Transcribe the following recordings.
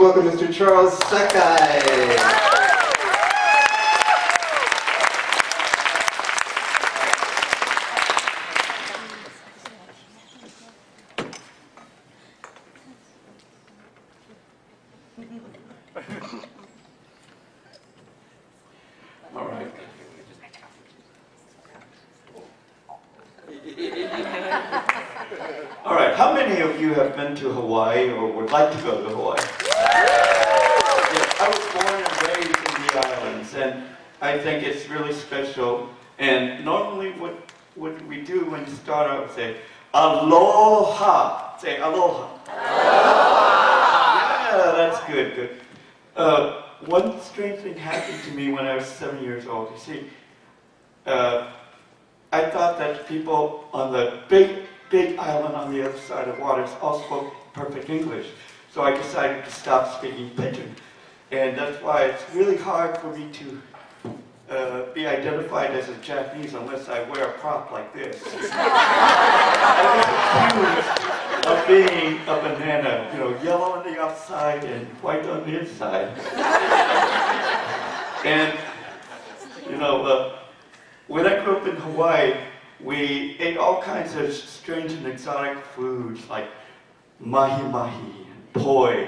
welcome Mr. Charles Sakai. To Hawaii, or would like to go to Hawaii. Yes, I was born and raised in the islands, and I think it's really special. And normally, what we do when you start out, say aloha. Say aloha. Aloha. Yeah, that's good. Good. One strange thing happened to me when I was 7 years old. You see, I thought that people on the big island on the other side of waters all spoke perfect English. So I decided to stop speaking pidgin. And that's why it's really hard for me to be identified as a Japanese unless I wear a prop like this. I was accused of being a banana, you know, yellow on the outside and white on the inside. And, you know, when I grew up in Hawaii, we ate all kinds of strange and exotic foods like mahi-mahi, and poi,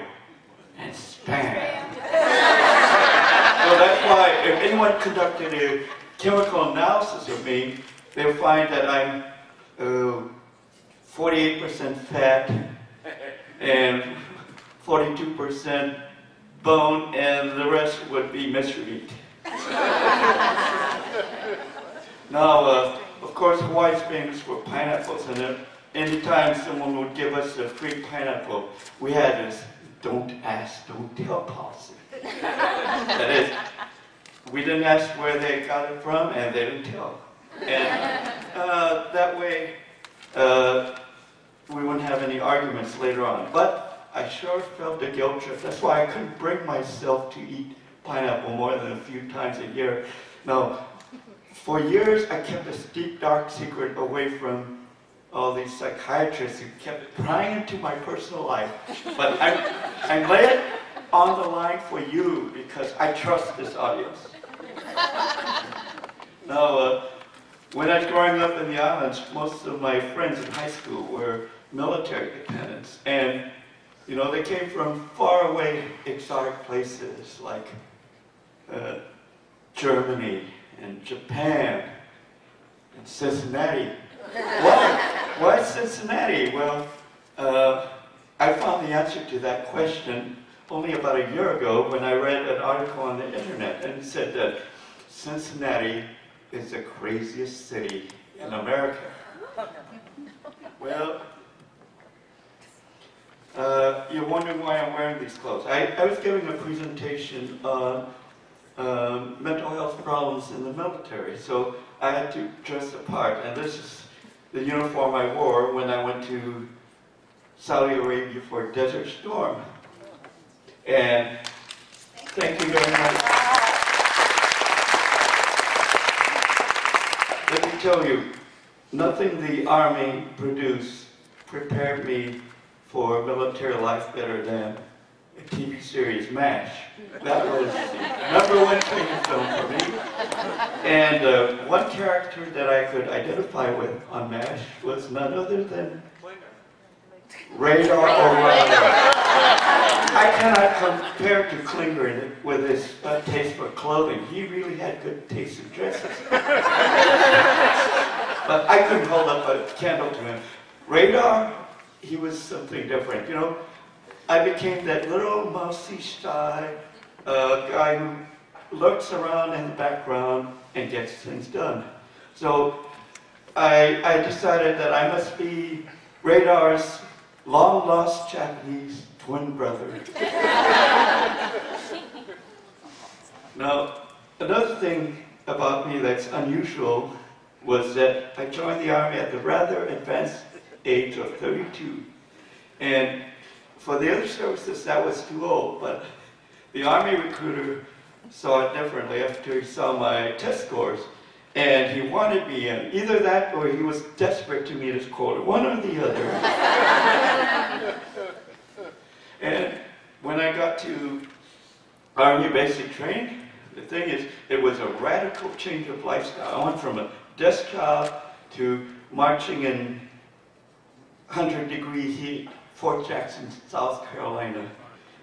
and spam. So that's why if anyone conducted a chemical analysis of me, they'll find that I'm 48% fat and 42% bone, and the rest would be mystery. Now, of course, Hawaii's famous for pineapples, and anytime someone would give us a free pineapple, we had this "don't ask, don't tell" policy. That is, we didn't ask where they got it from, and they didn't tell. And that way, we wouldn't have any arguments later on. But I sure felt the guilt trip. That's why I couldn't bring myself to eat pineapple more than a few times a year. Now, for years, I kept this deep, dark secret away from all these psychiatrists who kept prying into my personal life. But I lay it on the line for you because I trust this audience. Now, when I was growing up in the islands, most of my friends in high school were military lieutenants. And, you know, they came from faraway exotic places like Germany, and Japan, and Cincinnati. Why Cincinnati? Well, I found the answer to that question only about a year ago when I read an article on the internet, and it said that Cincinnati is the craziest city in America. Well, you're wondering why I'm wearing these clothes. I was giving a presentation on mental health problems in the military, so I had to dress apart, and this is the uniform I wore when I went to Saudi Arabia for Desert Storm. And thank you very much. Let me tell you, nothing the Army produced prepared me for military life better than a TV series, M.A.S.H. That was the #1 feature film for me. And one character that I could identify with on M.A.S.H was none other than Radar or Radar. I cannot compare to Klinger with his taste for clothing. He really had good taste in dresses. But I couldn't hold up a candle to him. Radar, he was something different, you know. I became that little mousy-shy guy who lurks around in the background and gets things done. So I decided that I must be Radar's long-lost Japanese twin brother. Now, another thing about me that's unusual was that I joined the Army at the rather advanced age of 32. And for the other services, that was too old, but the Army recruiter saw it differently after he saw my test scores, and he wanted me in. Either that, or he was desperate to meet his quota, one or the other. And when I got to Army Basic Training, the thing is, it was a radical change of lifestyle. I went from a desk job to marching in 100-degree heat, Fort Jackson, South Carolina.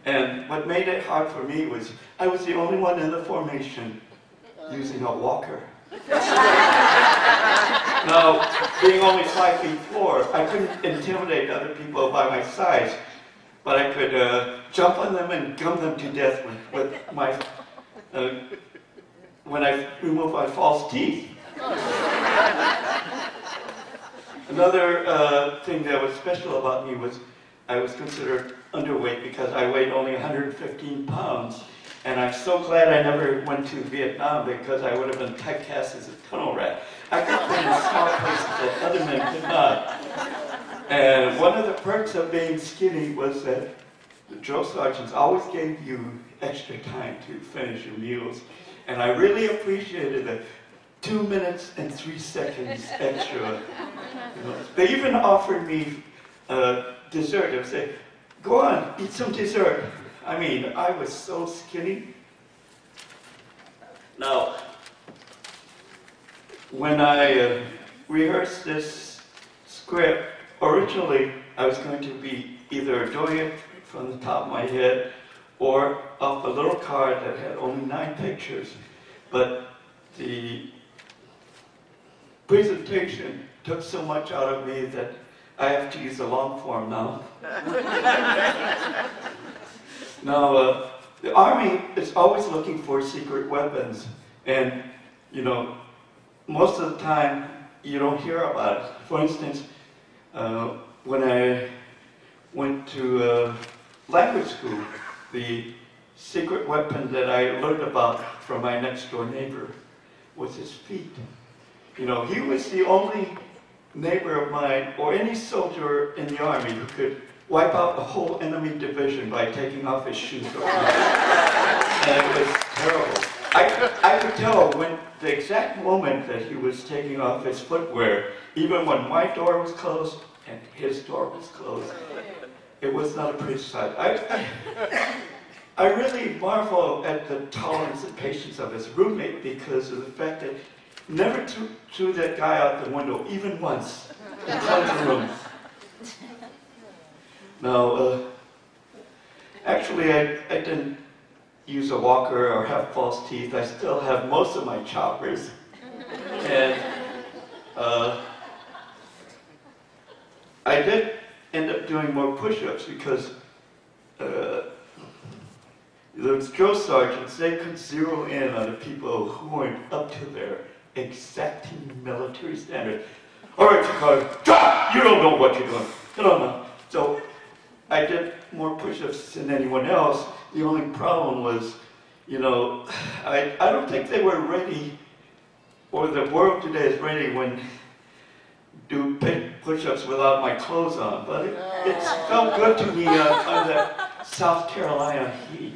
And what made it hard for me was I was the only one in the formation using a walker. Now, being only 5'4", I couldn't intimidate other people by my size, but I could jump on them and gum them to death with my when I removed my false teeth. Another thing that was special about me was I was considered underweight because I weighed only 115 pounds. And I'm so glad I never went to Vietnam because I would have been typecast as a tunnel rat. I got put in small places that other men could not. And one of the perks of being skinny was that the drill sergeants always gave you extra time to finish your meals. And I really appreciated the 2 minutes and 3 seconds extra. You know, they even offered me dessert. They would say, "Go on, eat some dessert." I mean, I was so skinny. Now, when I rehearsed this script, originally I was going to be either doing it from the top of my head or off a little card that had only 9 pictures. But the presentation took so much out of me that I have to use the long form now. Now, the Army is always looking for secret weapons, and, you know, most of the time you don't hear about it. For instance, when I went to language school, the secret weapon that I learned about from my next-door neighbor was his feet. You know, he was the only neighbor of mine, or any soldier in the Army, who could wipe out the whole enemy division by taking off his shoes. And it was terrible. I could tell when the exact moment that he was taking off his footwear, even when my door was closed and his door was closed. It was not a pretty sight. I really marvel at the tolerance and patience of his roommate because of the fact that he never threw that guy out the window, even once, in front of the room. Now, actually, I didn't use a walker or have false teeth. I still have most of my choppers. And I did end up doing more push-ups because those drill sergeants, they could zero in on the people who weren't up to their exacting military standard. All right, Chicago, you don't know what you're doing. You don't know. So I did more push-ups than anyone else. The only problem was, you know, I don't think they were ready, or the world today is ready when do push-ups without my clothes on. But it felt good to me on that South Carolina heat.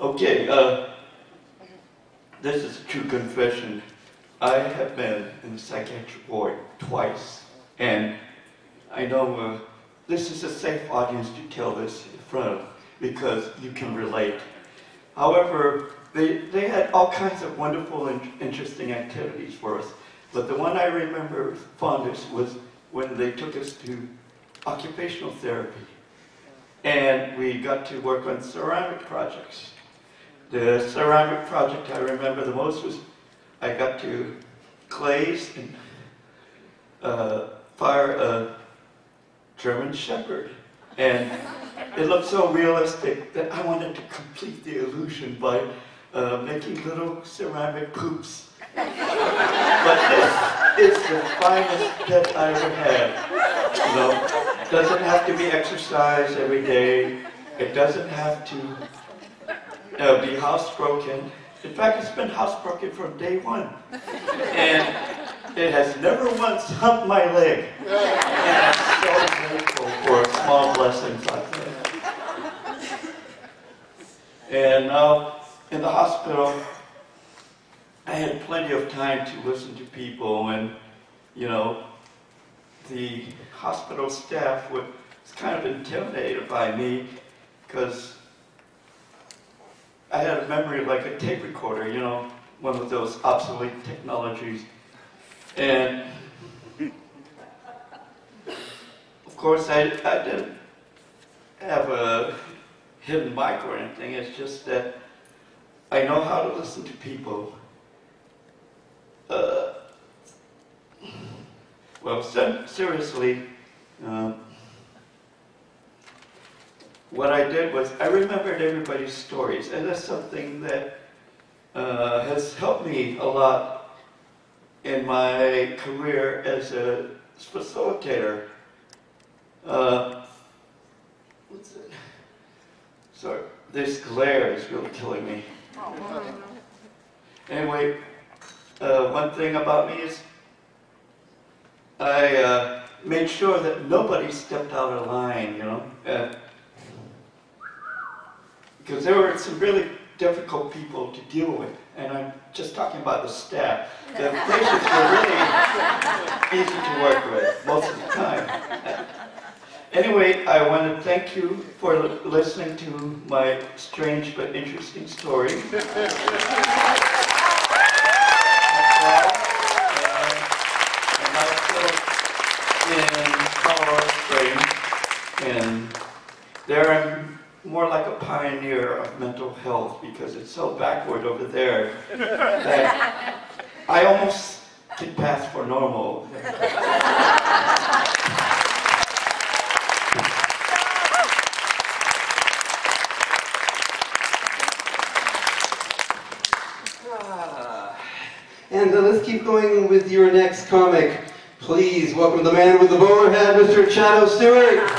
Okay, this is a true confession. I have been in the psychiatric ward twice. And I know this is a safe audience to tell this in front of because you can relate. However, they had all kinds of wonderful and interesting activities for us. But the one I remember fondest was when they took us to occupational therapy. And we got to work on ceramic projects. The ceramic project I remember the most was I got to glaze and fire a German Shepherd. And it looked so realistic that I wanted to complete the illusion by making little ceramic poops. But this is the finest pet I ever had. You know, it doesn't have to be exercised every day. It doesn't have to be housebroken. In fact, it's been housebroken from day one. And it has never once humped my leg. And I'm so grateful for small blessings like that. And now, in the hospital, I had plenty of time to listen to people, and, you know, the hospital staff would was kind of intimidated by me because I had a memory of like a tape recorder, you know, one of those obsolete technologies. And of course, I didn't have a hidden mic or anything. It's just that I know how to listen to people. Well, seriously, what I did was I remembered everybody's stories, and that's something that has helped me a lot in my career as a facilitator. What's it? Sorry, this glare is really killing me. Anyway, one thing about me is I made sure that nobody stepped out of line, you know, because there were some really difficult people to deal with, and I'm just talking about the staff. The patients were really easy to work with most of the time. Anyway, I want to thank you for listening to my strange but interesting story. There I'm more like a pioneer of mental health because it's so backward over there that I almost can pass for normal. And let's keep going with your next comic. Please welcome the man with the bowler hat, Mr. Chato Stewart.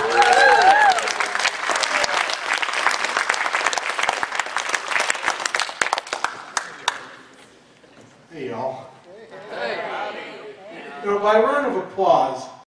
By round of applause,